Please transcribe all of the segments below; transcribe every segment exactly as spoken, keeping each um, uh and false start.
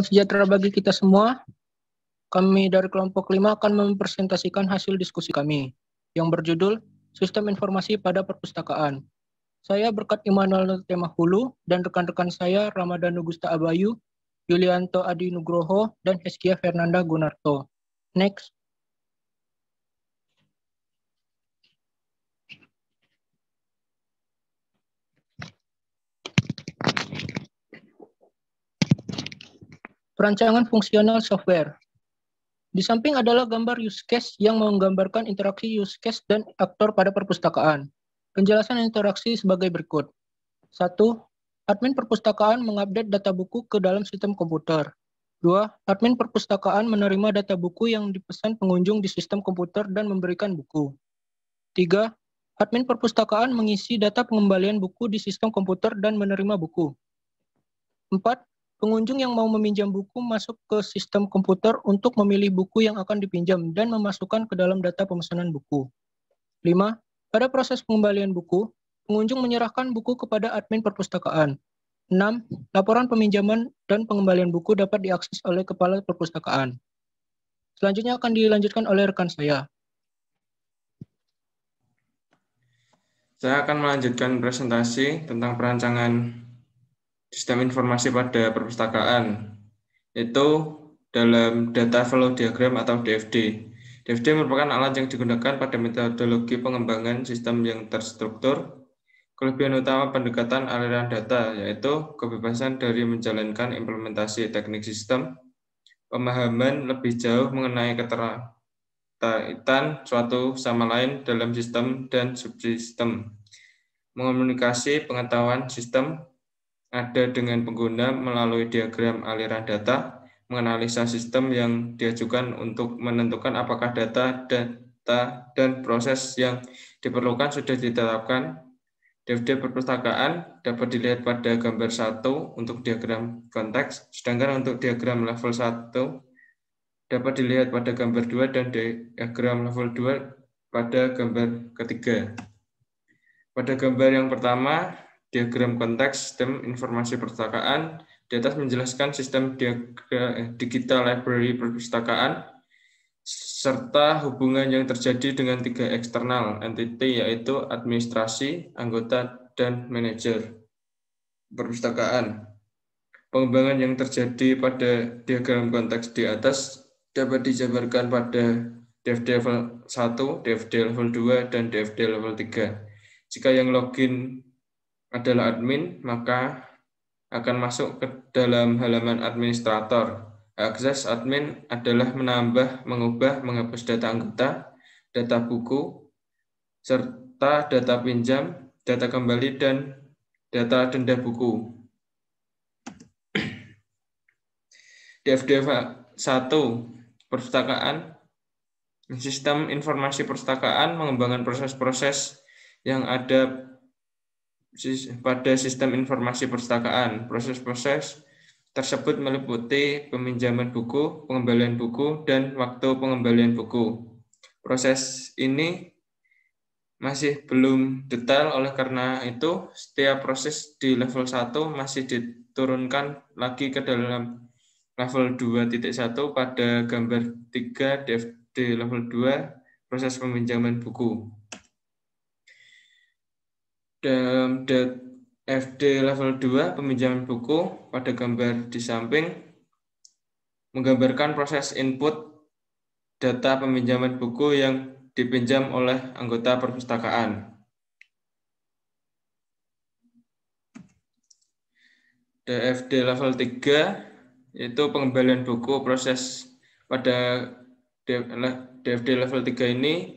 Salam sejahtera bagi kita semua. Kami dari kelompok lima akan mempresentasikan hasil diskusi kami yang berjudul Sistem Informasi pada Perpustakaan. Saya Berkat Immanuel Notatema Hulu dan rekan-rekan saya Ramadhanu Gusta Abayu, Yulianto Adi Nugroho, dan Hezkia Fernanda Gunarto. Next. Perancangan fungsional software. Di samping adalah gambar use case yang menggambarkan interaksi use case dan aktor pada perpustakaan. Penjelasan interaksi sebagai berikut. satu. Admin perpustakaan mengupdate data buku ke dalam sistem komputer. dua. Admin perpustakaan menerima data buku yang dipesan pengunjung di sistem komputer dan memberikan buku. tiga. Admin perpustakaan mengisi data pengembalian buku di sistem komputer dan menerima buku. empat. Pengunjung yang mau meminjam buku masuk ke sistem komputer untuk memilih buku yang akan dipinjam dan memasukkan ke dalam data pemesanan buku. lima. Pada proses pengembalian buku, pengunjung menyerahkan buku kepada admin perpustakaan. enam. Laporan peminjaman dan pengembalian buku dapat diakses oleh kepala perpustakaan. Selanjutnya akan dilanjutkan oleh rekan saya. Saya akan melanjutkan presentasi tentang perancangan sistem informasi pada perpustakaan, yaitu dalam data flow diagram atau D F D. D F D merupakan alat yang digunakan pada metodologi pengembangan sistem yang terstruktur. Kelebihan utama pendekatan aliran data yaitu kebebasan dari menjalankan implementasi teknik sistem, pemahaman lebih jauh mengenai keterkaitan suatu sama lain dalam sistem dan subsistem, mengomunikasi pengetahuan sistem ada dengan pengguna melalui diagram aliran data, menganalisa sistem yang diajukan untuk menentukan apakah data, data dan proses yang diperlukan sudah ditetapkan. D F D perpustakaan dapat dilihat pada gambar satu untuk diagram konteks, sedangkan untuk diagram level satu dapat dilihat pada gambar dua dan diagram level dua pada gambar ketiga. Pada gambar yang pertama, diagram konteks sistem informasi perpustakaan, di atas menjelaskan sistem digital library perpustakaan serta hubungan yang terjadi dengan tiga eksternal entity, yaitu administrasi, anggota, dan manajer perpustakaan. Pengembangan yang terjadi pada diagram konteks di atas dapat dijabarkan pada D F D level satu, D F D level dua, dan D F D level tiga. Jika yang login adalah admin, maka akan masuk ke dalam halaman administrator. Akses admin adalah menambah, mengubah, menghapus data anggota, data buku, serta data pinjam, data kembali, dan data denda buku. D F D satu, perpustakaan. Sistem informasi perpustakaan mengembangkan proses-proses yang ada pada sistem informasi perpustakaan. Proses-proses tersebut meliputi peminjaman buku, pengembalian buku, dan waktu pengembalian buku. Proses ini masih belum detail, oleh karena itu setiap proses di level satu masih diturunkan lagi ke dalam level dua titik satu pada gambar tiga D F D level dua proses peminjaman buku. Dalam D F D level dua, peminjaman buku, pada gambar di samping menggambarkan proses input data peminjaman buku yang dipinjam oleh anggota perpustakaan. D F D level tiga, yaitu pengembalian buku. Proses pada D F D level tiga ini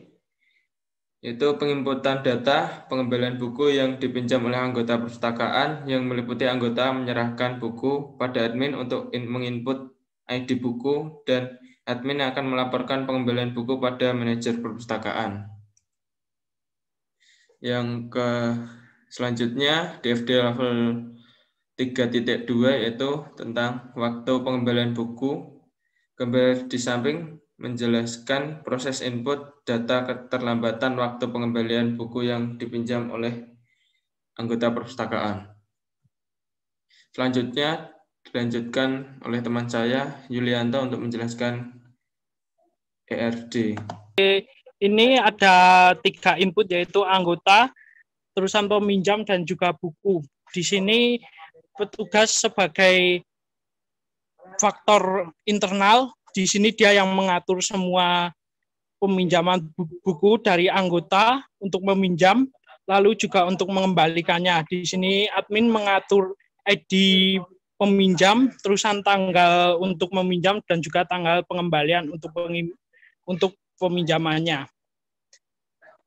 yaitu penginputan data pengembalian buku yang dipinjam oleh anggota perpustakaan, yang meliputi anggota menyerahkan buku pada admin untuk menginput I D buku, dan admin akan melaporkan pengembalian buku pada manajer perpustakaan. Yang ke selanjutnya, D F D level tiga titik dua, yaitu tentang waktu pengembalian buku. Gambar di samping menjelaskan proses input data keterlambatan waktu pengembalian buku yang dipinjam oleh anggota perpustakaan. Selanjutnya, dilanjutkan oleh teman saya Yulianto untuk menjelaskan E R D. Ini ada tiga input, yaitu anggota, terusan peminjam, dan juga buku. Di sini petugas sebagai faktor internal, di sini dia yang mengatur semua peminjaman buku dari anggota untuk meminjam, lalu juga untuk mengembalikannya. Di sini admin mengatur I D peminjam, terusan tanggal untuk meminjam, dan juga tanggal pengembalian untuk pengim- untuk peminjamannya.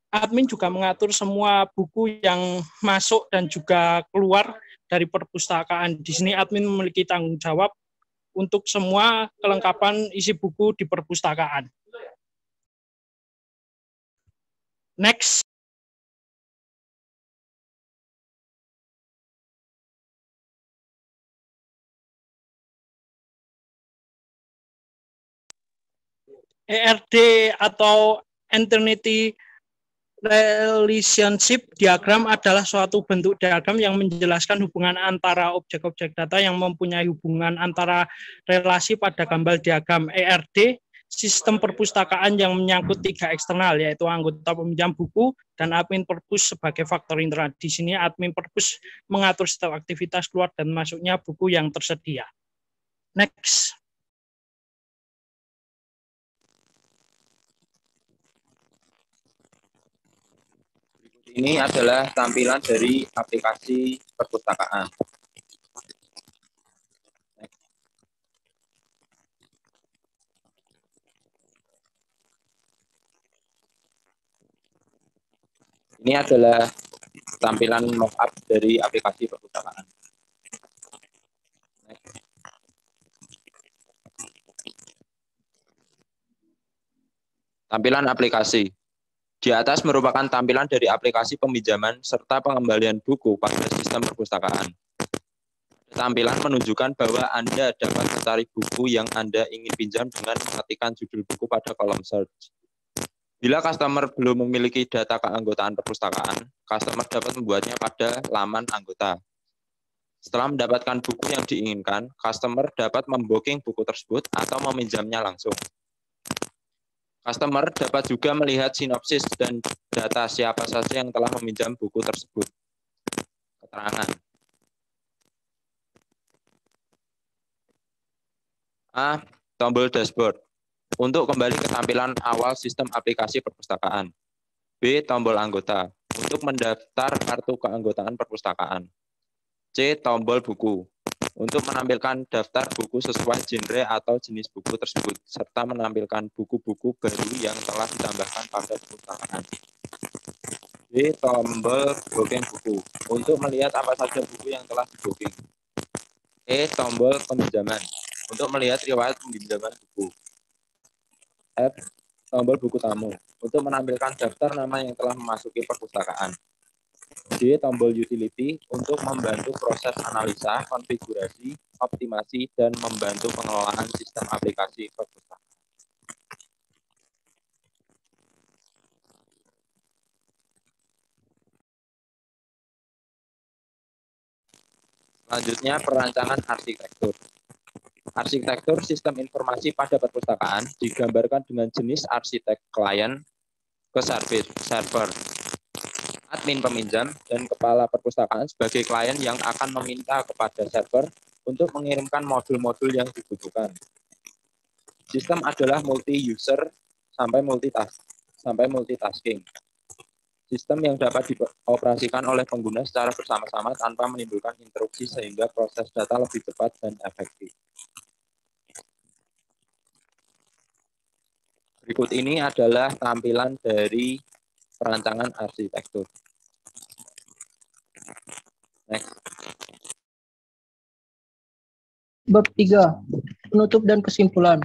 Admin juga mengatur semua buku yang masuk dan juga keluar dari perpustakaan. Di sini admin memiliki tanggung jawab untuk semua kelengkapan isi buku di perpustakaan. Next. E R D atau Entity Relationship Diagram adalah suatu bentuk diagram yang menjelaskan hubungan antara objek-objek data yang mempunyai hubungan antara relasi pada gambar diagram. E R D, sistem perpustakaan yang menyangkut tiga eksternal, yaitu anggota, peminjam, buku, dan admin perpus sebagai faktor internal. Di sini admin perpus mengatur setiap aktivitas keluar dan masuknya buku yang tersedia. Next. Ini adalah tampilan dari aplikasi perpustakaan. Ini adalah tampilan mockup dari aplikasi perpustakaan. Tampilan aplikasi. Di atas merupakan tampilan dari aplikasi peminjaman serta pengembalian buku pada sistem perpustakaan. Tampilan menunjukkan bahwa Anda dapat mencari buku yang Anda ingin pinjam dengan mengetikkan judul buku pada kolom search. Bila customer belum memiliki data keanggotaan perpustakaan, customer dapat membuatnya pada laman anggota. Setelah mendapatkan buku yang diinginkan, customer dapat membooking buku tersebut atau meminjamnya langsung. Customer dapat juga melihat sinopsis dan data siapa saja yang telah meminjam buku tersebut. Keterangan. A. Tombol dashboard. Untuk kembali ke tampilan awal sistem aplikasi perpustakaan. B. Tombol anggota. Untuk mendaftar kartu keanggotaan perpustakaan. C. Tombol buku. Untuk menampilkan daftar buku sesuai genre atau jenis buku tersebut, serta menampilkan buku-buku baru yang telah ditambahkan pada perpustakaan. D. Tombol booking buku. Untuk melihat apa saja buku yang telah di-booking. E. Tombol peminjaman. Untuk melihat riwayat peminjaman buku. F. Tombol buku tamu. Untuk menampilkan daftar nama yang telah memasuki perpustakaan. D. Tombol utility untuk membantu proses analisa, konfigurasi, optimasi, dan membantu pengelolaan sistem aplikasi perpustakaan. Selanjutnya, perancangan arsitektur. Arsitektur sistem informasi pada perpustakaan digambarkan dengan jenis arsitek klien ke server. Admin peminjam dan kepala perpustakaan sebagai klien yang akan meminta kepada server untuk mengirimkan modul-modul yang dibutuhkan. Sistem adalah multi-user sampai multitask, sampai multitasking. Sistem yang dapat dioperasikan oleh pengguna secara bersama-sama tanpa menimbulkan interupsi sehingga proses data lebih cepat dan efektif. Berikut ini adalah tampilan dari perancangan arsitektur. Next. Bab tiga. Penutup dan kesimpulan.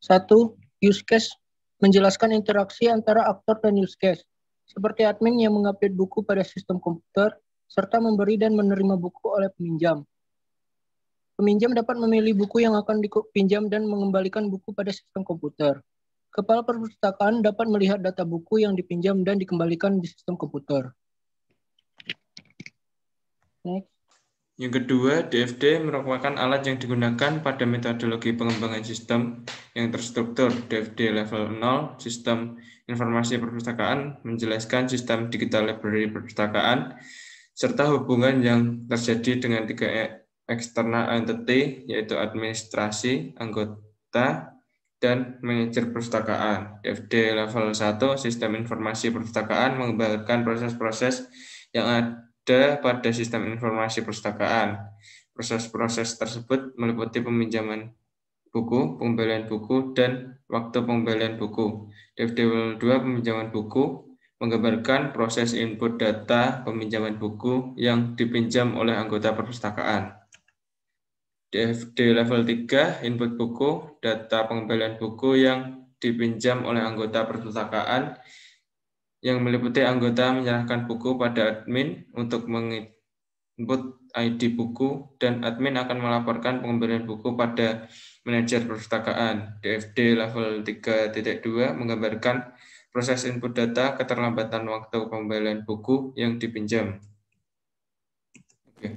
satu. Use case menjelaskan interaksi antara aktor dan use case, seperti admin yang mengupdate buku pada sistem komputer, serta memberi dan menerima buku oleh peminjam. Peminjam dapat memilih buku yang akan dipinjam dan mengembalikan buku pada sistem komputer. Kepala perpustakaan dapat melihat data buku yang dipinjam dan dikembalikan di sistem komputer. Next. Yang kedua, D F D merupakan alat yang digunakan pada metodologi pengembangan sistem yang terstruktur D F D level nol, sistem informasi perpustakaan, menjelaskan sistem digital library perpustakaan, serta hubungan yang terjadi dengan tiga external entity, yaitu administrasi, anggota, dan manajer perpustakaan. D F D level satu, sistem informasi perpustakaan, mengembangkan proses-proses yang ada pada sistem informasi perpustakaan. Proses-proses tersebut meliputi peminjaman buku, pembelian buku, dan waktu pembelian buku. D F D dua peminjaman buku menggambarkan proses input data peminjaman buku yang dipinjam oleh anggota perpustakaan. D F D level tiga input buku, data pengembalian buku yang dipinjam oleh anggota perpustakaan, yang meliputi anggota menyerahkan buku pada admin untuk menginput I D buku, dan admin akan melaporkan pengembalian buku pada manajer perpustakaan. D F D level tiga titik dua menggambarkan proses input data keterlambatan waktu pengembalian buku yang dipinjam. Oke.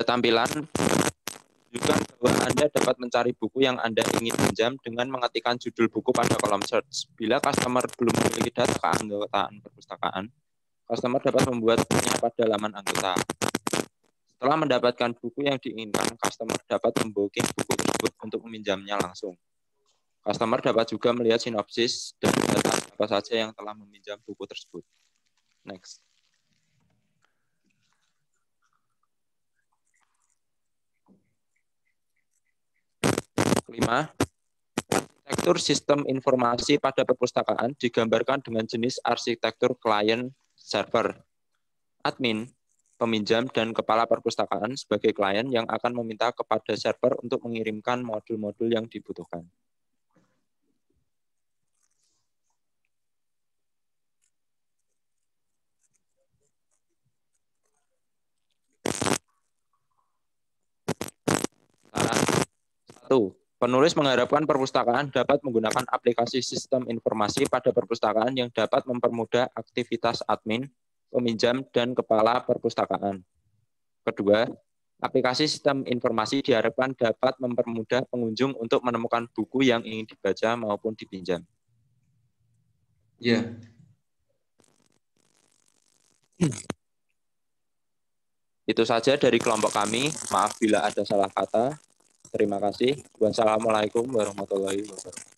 Pada tampilan juga bahwa Anda dapat mencari buku yang Anda ingin pinjam dengan mengetikkan judul buku pada kolom search. Bila customer belum memiliki data keanggotaan perpustakaan, customer dapat membuatnya pada laman anggota. Setelah mendapatkan buku yang diinginkan, customer dapat membooking buku tersebut untuk meminjamnya langsung. Customer dapat juga melihat sinopsis dan data apa saja yang telah meminjam buku tersebut. Next. Kelima, arsitektur sistem informasi pada perpustakaan digambarkan dengan jenis arsitektur klien server. Admin, peminjam, dan kepala perpustakaan sebagai klien yang akan meminta kepada server untuk mengirimkan modul-modul yang dibutuhkan. Satu. Penulis mengharapkan perpustakaan dapat menggunakan aplikasi sistem informasi pada perpustakaan yang dapat mempermudah aktivitas admin, peminjam, dan kepala perpustakaan. Kedua, aplikasi sistem informasi diharapkan dapat mempermudah pengunjung untuk menemukan buku yang ingin dibaca maupun dipinjam. Ya. Itu saja dari kelompok kami. Maaf bila ada salah kata. Terima kasih. Wassalamualaikum warahmatullahi wabarakatuh.